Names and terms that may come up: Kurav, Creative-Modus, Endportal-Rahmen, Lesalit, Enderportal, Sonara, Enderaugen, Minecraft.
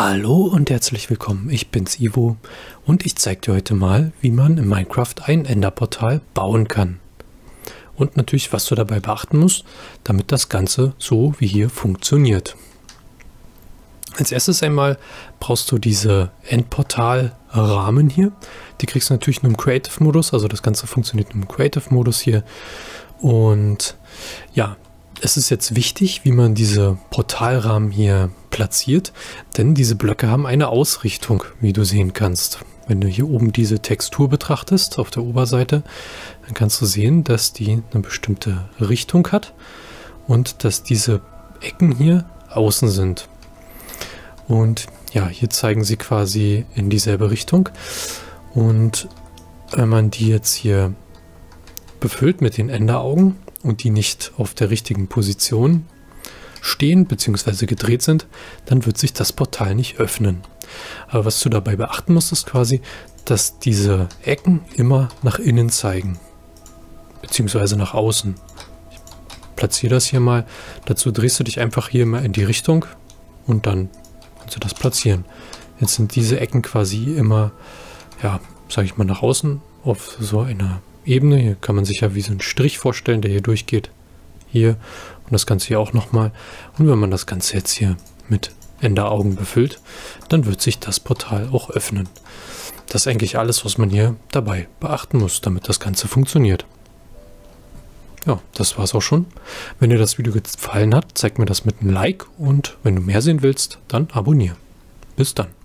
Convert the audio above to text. Hallo und herzlich willkommen, ich bin's Ivo und ich zeige dir heute mal, wie man in Minecraft ein Enderportal bauen kann. Und natürlich, was du dabei beachten musst, damit das Ganze so wie hier funktioniert. Als erstes einmal brauchst du diese Endportal-Rahmen hier. Die kriegst du natürlich nur im Creative-Modus, also das Ganze funktioniert nur im Creative-Modus hier. Und ja, es ist jetzt wichtig, wie man diese Portalrahmen hier platziert, denn diese Blöcke haben eine Ausrichtung, wie du sehen kannst. Wenn du hier oben diese Textur betrachtest, auf der Oberseite, dann kannst du sehen, dass die eine bestimmte Richtung hat und dass diese Ecken hier außen sind. Und ja, hier zeigen sie quasi in dieselbe Richtung. Und wenn man die jetzt hier befüllt mit den Enderaugen, und die nicht auf der richtigen Position stehen bzw. gedreht sind, dann wird sich das Portal nicht öffnen. Aber was du dabei beachten musst, ist quasi, dass diese Ecken immer nach innen zeigen bzw. nach außen. Ich platziere das hier mal. Dazu drehst du dich einfach hier mal in die Richtung und dann kannst du das platzieren. Jetzt sind diese Ecken quasi immer, ja, sage ich mal, nach außen auf so einer Ebene. Hier kann man sich ja wie so einen Strich vorstellen, der hier durchgeht. Hier und das Ganze hier auch nochmal. Und wenn man das Ganze jetzt hier mit Enderaugen befüllt, dann wird sich das Portal auch öffnen. Das ist eigentlich alles, was man hier dabei beachten muss, damit das Ganze funktioniert. Ja, das war's auch schon. Wenn dir das Video gefallen hat, zeig mir das mit einem Like und wenn du mehr sehen willst, dann abonniere. Bis dann.